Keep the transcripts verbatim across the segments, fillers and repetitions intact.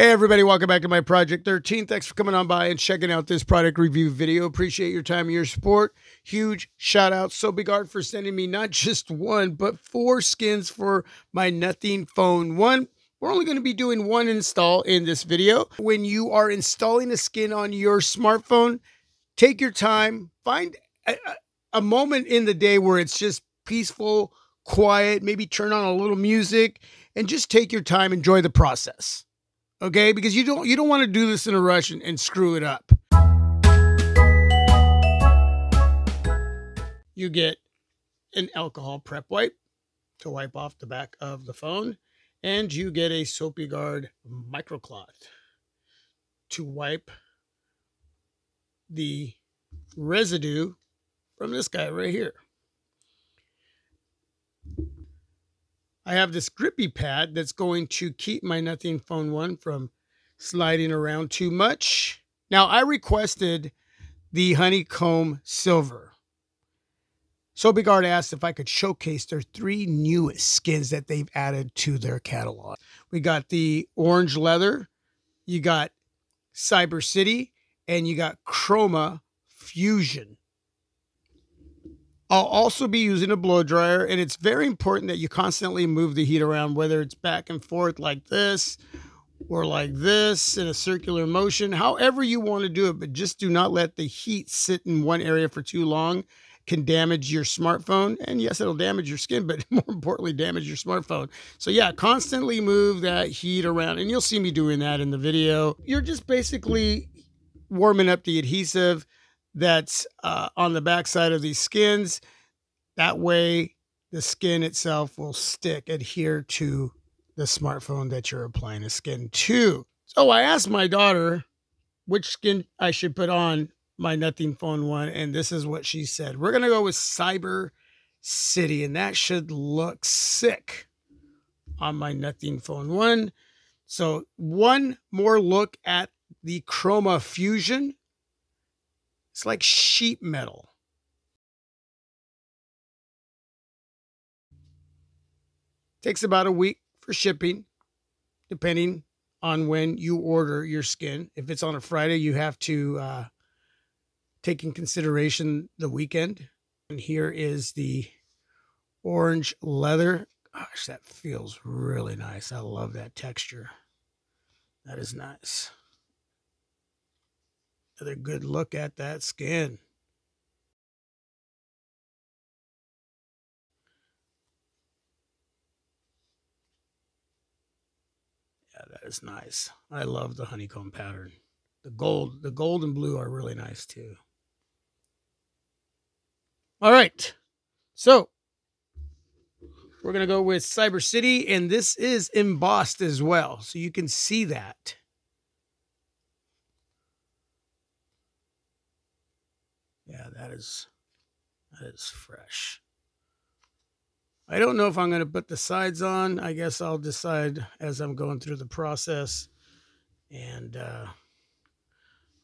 Hey everybody, welcome back to my Project thirteen. Thanks for coming on by and checking out this product review video. Appreciate your time and your support. Huge shout out SopiGuard for sending me not just one, but four skins for my Nothing Phone. One, we're only going to be doing one install in this video. When you are installing a skin on your smartphone, take your time. Find a, a moment in the day where it's just peaceful, quiet, maybe turn on a little music and just take your time, enjoy the process. Okay, because you don't you don't want to do this in a rush and, and screw it up. You get an alcohol prep wipe to wipe off the back of the phone, and you get a SopiGuard microcloth to wipe the residue from this guy right here. I have this grippy pad that's going to keep my Nothing Phone one from sliding around too much. Now, I requested the Honeycomb Silver. SopiGuard asked if I could showcase their three newest skins that they've added to their catalog. We got the Orange Leather, you got Cyber City, and you got Chroma Fusion. I'll also be using a blow dryer, and it's very important that you constantly move the heat around, whether it's back and forth like this or like this in a circular motion, however you want to do it, but just do not let the heat sit in one area for too long. It can damage your smartphone, and yes, it'll damage your skin, but more importantly, damage your smartphone. So yeah, constantly move that heat around, and you'll see me doing that in the video. You're just basically warming up the adhesive that's uh, on the backside of these skins. That way the skin itself will stick, adhere to the smartphone that you're applying the skin to. So I asked my daughter which skin I should put on my Nothing Phone one, and this is what she said. We're going to go with Cyber City, and that should look sick on my Nothing Phone one. So one more look at the Chroma Fusion. It's like sheet metal. Takes about a week for shipping, depending on when you order your skin. If it's on a Friday, you have to uh, take in consideration the weekend. And here is the Orange Leather. Gosh, that feels really nice. I love that texture. That is nice. Another good look at that skin. Yeah, that is nice. I love the honeycomb pattern. The gold, the gold and blue are really nice too. All right. So we're going to go with Cyber City, and this is embossed as well, so you can see that. Yeah, that is, that is fresh. I don't know if I'm going to put the sides on. I guess I'll decide as I'm going through the process. And, uh,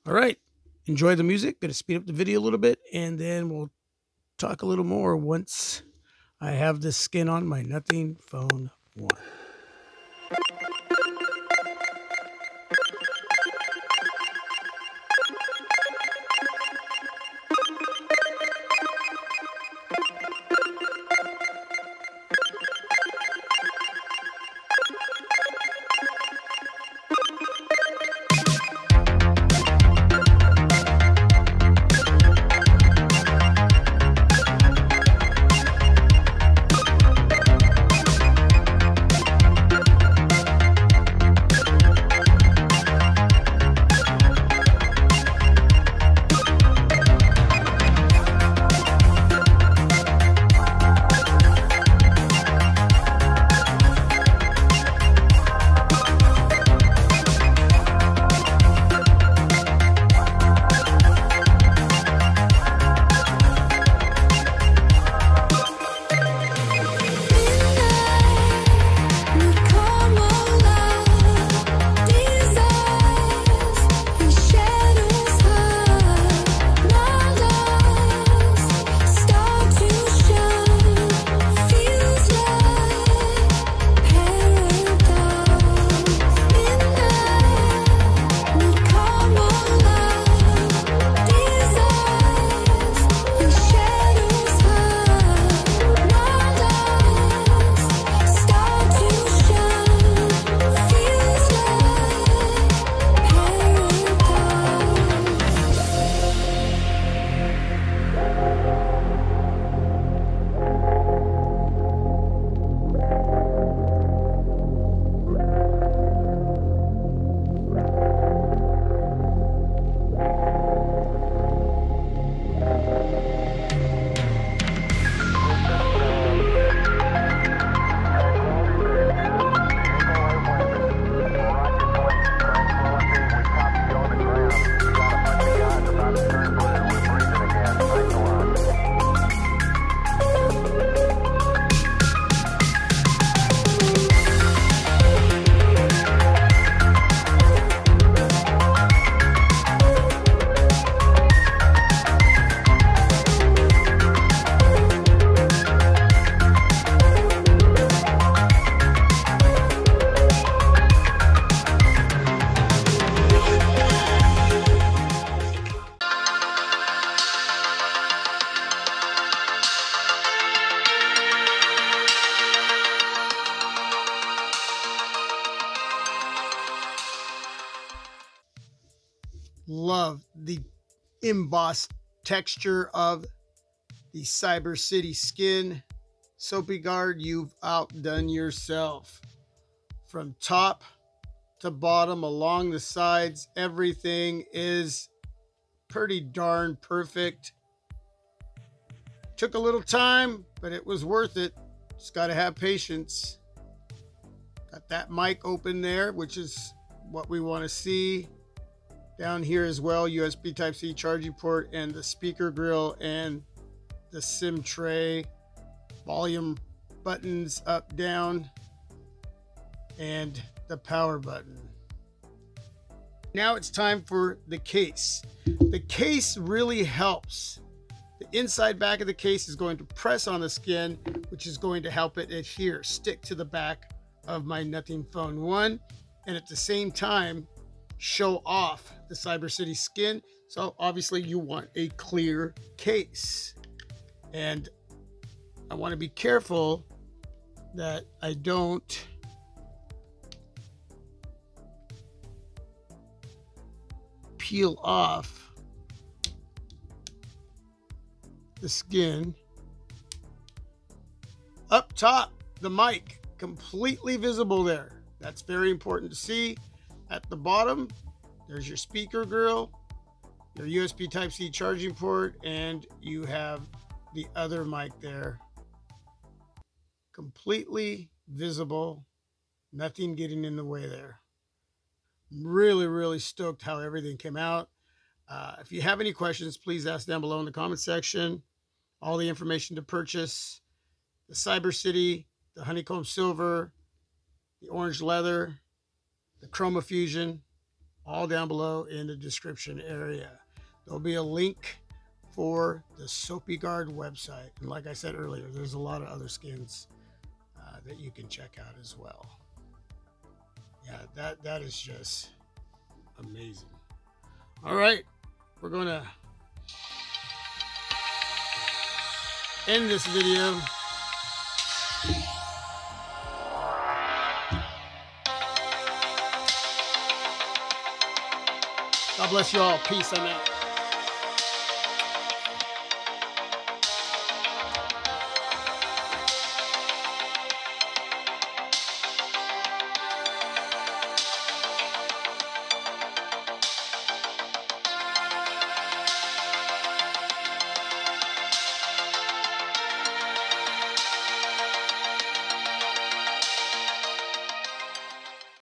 all right, enjoy the music. Going to speed up the video a little bit, and then we'll talk a little more once I have this skin on my Nothing Phone one. love the embossed texture of the Cyber City skin. SopiGuard, you've outdone yourself. From top to bottom, along the sides, everything is pretty darn perfect. Took a little time, but it was worth it. Just got to have patience. Got that mic open there, which is what we want to see. Down here as well, U S B Type-C charging port and the speaker grill and the SIM tray. Volume buttons up, down, and the power button. Now it's time for the case. The case really helps. The inside back of the case is going to press on the skin, which is going to help it adhere, stick to the back of my Nothing Phone one, and at the same time show off the Cyber City skin. So obviously you want a clear case, and I want to be careful that I don't peel off the skin. Up top, the mic completely visible there. That's very important to see. At the bottom, there's your speaker grill, your U S B Type-C charging port, and you have the other mic there. Completely visible, nothing getting in the way there. I'm really, really stoked how everything came out. Uh, if you have any questions, please ask down below in the comment section. All the information to purchase the Cyber City, the Honeycomb Silver, the Orange Leather, the Chroma Fusion, all down below in the description area. There'll be a link for the SopiGuard website. And like I said earlier, there's a lot of other skins uh, that you can check out as well. Yeah, that, that is just amazing. All right, we're going to end this video. God bless you all. Peace. I'm out.